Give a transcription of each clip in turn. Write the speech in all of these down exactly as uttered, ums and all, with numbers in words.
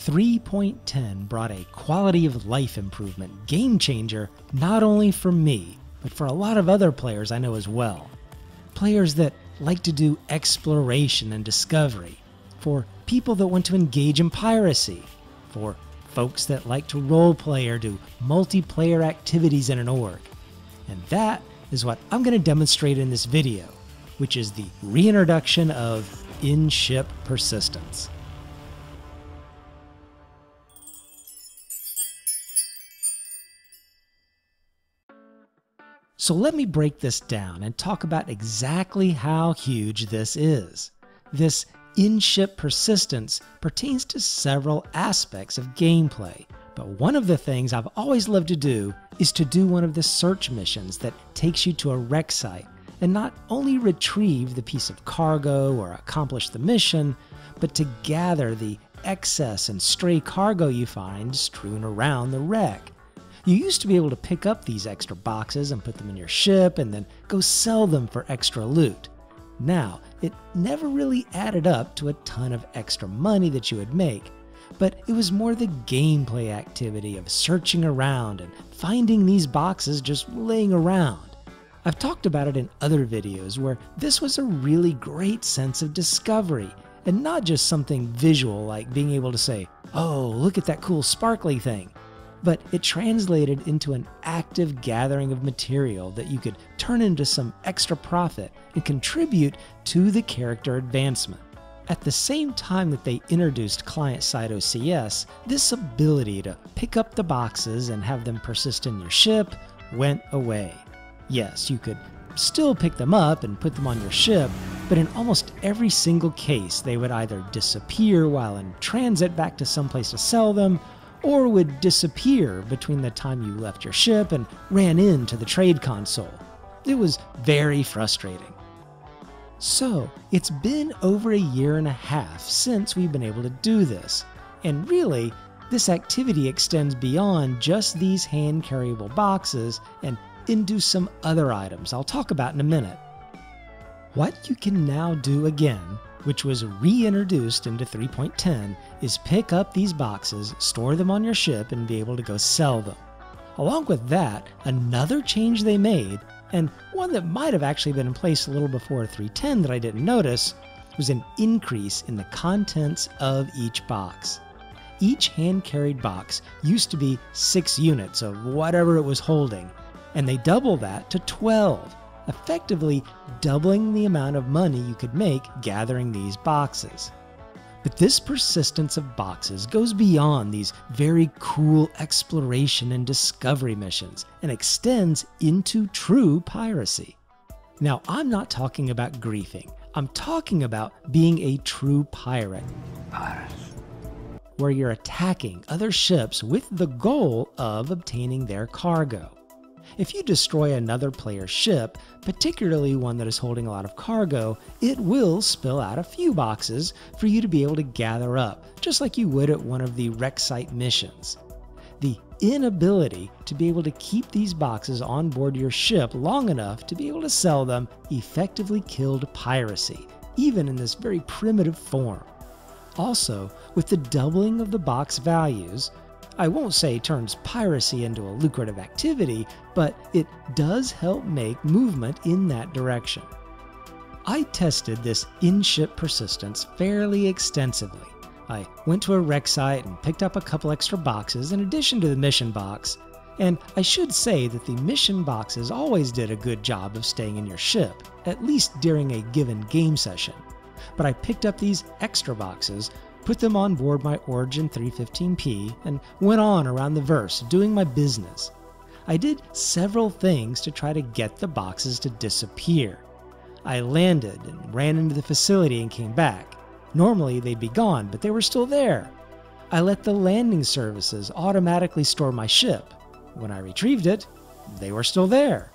three point ten brought a quality of life improvement game changer not only for me, but for a lot of other players I know as well. Players that like to do exploration and discovery, for people that want to engage in piracy, for folks that like to roleplay or do multiplayer activities in an org. And that is what I'm going to demonstrate in this video, which is the reintroduction of in-ship persistence. So let me break this down and talk about exactly how huge this is. This in-ship persistence pertains to several aspects of gameplay, but one of the things I've always loved to do is to do one of the search missions that takes you to a wreck site and not only retrieve the piece of cargo or accomplish the mission, but to gather the excess and stray cargo you find strewn around the wreck. You used to be able to pick up these extra boxes and put them in your ship and then go sell them for extra loot. Now, it never really added up to a ton of extra money that you would make, but it was more the gameplay activity of searching around and finding these boxes just laying around. I've talked about it in other videos where this was a really great sense of discovery, and not just something visual like being able to say, "Oh, look at that cool sparkly thing." But it translated into an active gathering of material that you could turn into some extra profit and contribute to the character advancement. At the same time that they introduced client-side O C S, this ability to pick up the boxes and have them persist in your ship went away. Yes, you could still pick them up and put them on your ship, but in almost every single case they would either disappear while in transit back to someplace to sell them, or would disappear between the time you left your ship and ran into the trade console. It was very frustrating. So, it's been over a year and a half since we've been able to do this, and really, this activity extends beyond just these hand-carryable boxes and into some other items I'll talk about in a minute. What you can now do again, which was reintroduced into three point ten, is pick up these boxes, store them on your ship, and be able to go sell them. Along with that, another change they made, and one that might have actually been in place a little before three ten that I didn't notice, was an increase in the contents of each box. Each hand-carried box used to be six units of whatever it was holding, and they double that to twelve. Effectively doubling the amount of money you could make gathering these boxes. But this persistence of boxes goes beyond these very cool exploration and discovery missions and extends into true piracy. Now, I'm not talking about griefing. I'm talking about being a true pirate, Pirates. Where you're attacking other ships with the goal of obtaining their cargo. If you destroy another player's ship, particularly one that is holding a lot of cargo, it will spill out a few boxes for you to be able to gather up, just like you would at one of the wreck site missions. The inability to be able to keep these boxes on board your ship long enough to be able to sell them effectively killed piracy, even in this very primitive form. Also, with the doubling of the box values, I won't say turns piracy into a lucrative activity, but it does help make movement in that direction. I tested this in-ship persistence fairly extensively. I went to a wreck site and picked up a couple extra boxes in addition to the mission box, and I should say that the mission boxes always did a good job of staying in your ship, at least during a given game session. But I picked up these extra boxes, put them on board my Origin three fifteen P, and went on around the verse doing my business. I did several things to try to get the boxes to disappear. I landed and ran into the facility and came back. Normally they'd be gone, but they were still there. I let the landing services automatically store my ship. When I retrieved it, they were still there.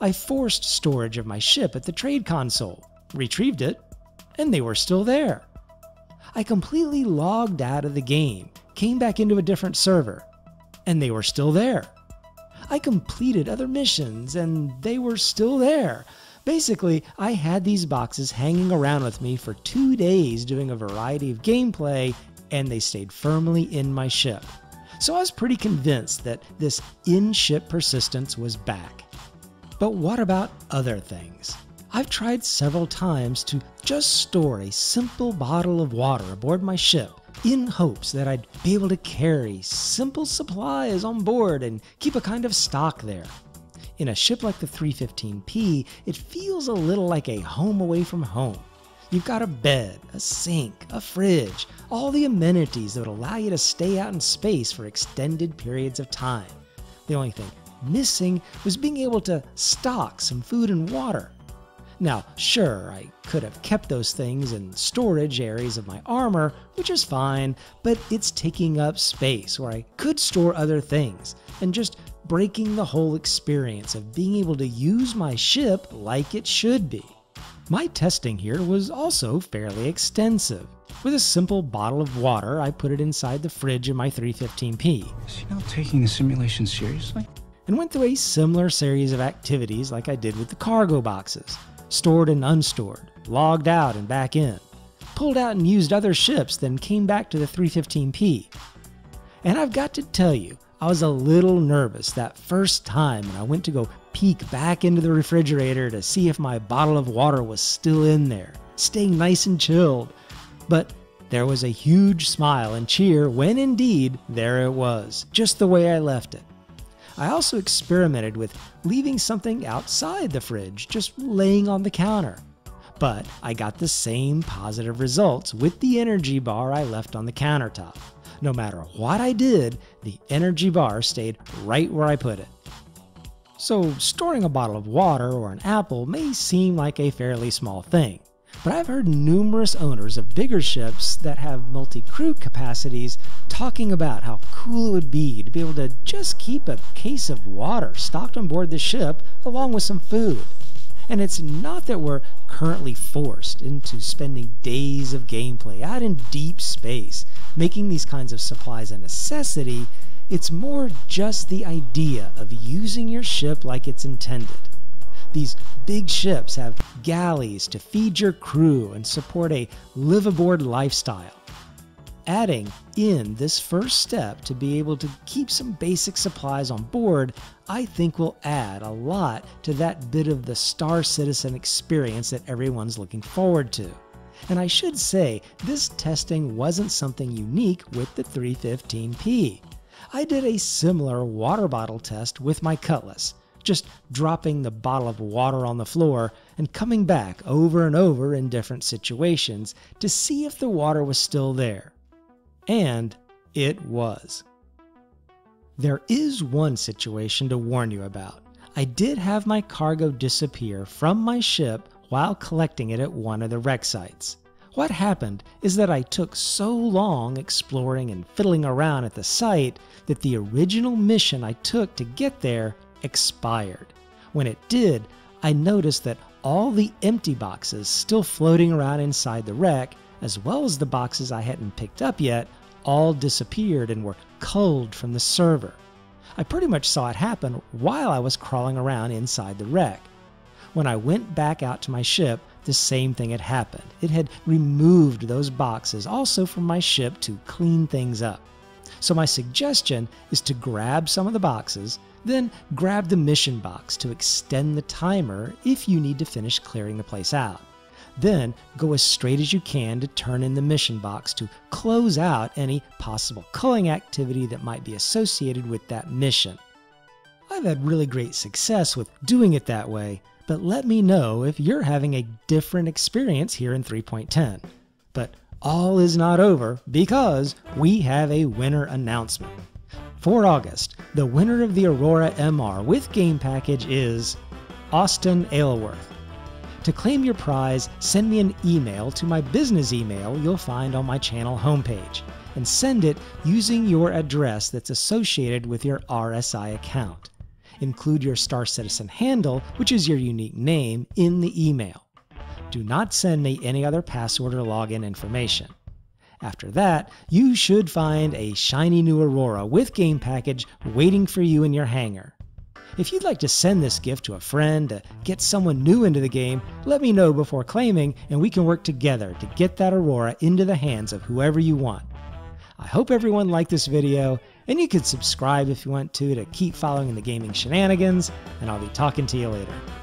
I forced storage of my ship at the trade console, retrieved it, and they were still there. I completely logged out of the game, came back into a different server, and they were still there. I completed other missions, and they were still there, Basically, I had these boxes hanging around with me for two days doing a variety of gameplay, and they stayed firmly in my ship. So I was pretty convinced that this in-ship persistence was back. But what about other things? I've tried several times to just store a simple bottle of water aboard my ship in hopes that I'd be able to carry simple supplies on board and keep a kind of stock there. In a ship like the three fifteen P, it feels a little like a home away from home. You've got a bed, a sink, a fridge, all the amenities that would allow you to stay out in space for extended periods of time. The only thing missing was being able to stock some food and water. Now, sure, I could have kept those things in storage areas of my armor, which is fine, but it's taking up space where I could store other things and just breaking the whole experience of being able to use my ship like it should be. My testing here was also fairly extensive. With a simple bottle of water, I put it inside the fridge in my three fifteen P. Is he not taking the simulation seriously? And went through a similar series of activities like I did with the cargo boxes. Stored and unstored, logged out and back in, pulled out and used other ships, then came back to the three fifteen P. And I've got to tell you, I was a little nervous that first time when I went to go peek back into the refrigerator to see if my bottle of water was still in there, staying nice and chilled. But there was a huge smile and cheer when indeed there it was, just the way I left it. I also experimented with leaving something outside the fridge, just laying on the counter. But I got the same positive results with the energy bar I left on the countertop. No matter what I did, the energy bar stayed right where I put it. So storing a bottle of water or an apple may seem like a fairly small thing, but I've heard numerous owners of bigger ships that have multi-crew capacities talking about how cool it would be to be able to just keep a case of water stocked on board the ship along with some food. And it's not that we're currently forced into spending days of gameplay out in deep space, making these kinds of supplies a necessity. It's more just the idea of using your ship like it's intended. These big ships have galleys to feed your crew and support a live-aboard lifestyle. Adding in this first step to be able to keep some basic supplies on board, I think will add a lot to that bit of the Star Citizen experience that everyone's looking forward to. And I should say, this testing wasn't something unique with the three fifteen P. I did a similar water bottle test with my Cutlass, just dropping the bottle of water on the floor and coming back over and over in different situations to see if the water was still there. And it was. There is one situation to warn you about. I did have my cargo disappear from my ship while collecting it at one of the wreck sites. What happened is that I took so long exploring and fiddling around at the site that the original mission I took to get there expired. When it did, I noticed that all the empty boxes still floating around inside the wreck, as well as the boxes I hadn't picked up yet, all disappeared and were culled from the server. I pretty much saw it happen while I was crawling around inside the wreck. When I went back out to my ship, the same thing had happened. It had removed those boxes also from my ship to clean things up. So my suggestion is to grab some of the boxes, then grab the mission box to extend the timer if you need to finish clearing the place out. Then go as straight as you can to turn in the mission box to close out any possible culling activity that might be associated with that mission. I've had really great success with doing it that way, but let me know if you're having a different experience here in three point ten. But all is not over because we have a winner announcement. For August, the winner of the Aurora M R with game package is Austin Aylworth. To claim your prize, send me an email to my business email you'll find on my channel homepage, and send it using your address that's associated with your R S I account. Include your Star Citizen handle, which is your unique name, in the email. Do not send me any other password or login information. After that, you should find a shiny new Aurora with game package waiting for you in your hangar. If you'd like to send this gift to a friend, to get someone new into the game, let me know before claiming and we can work together to get that Aurora into the hands of whoever you want. I hope everyone liked this video, and you can subscribe if you want to to keep following the gaming shenanigans, and I'll be talking to you later.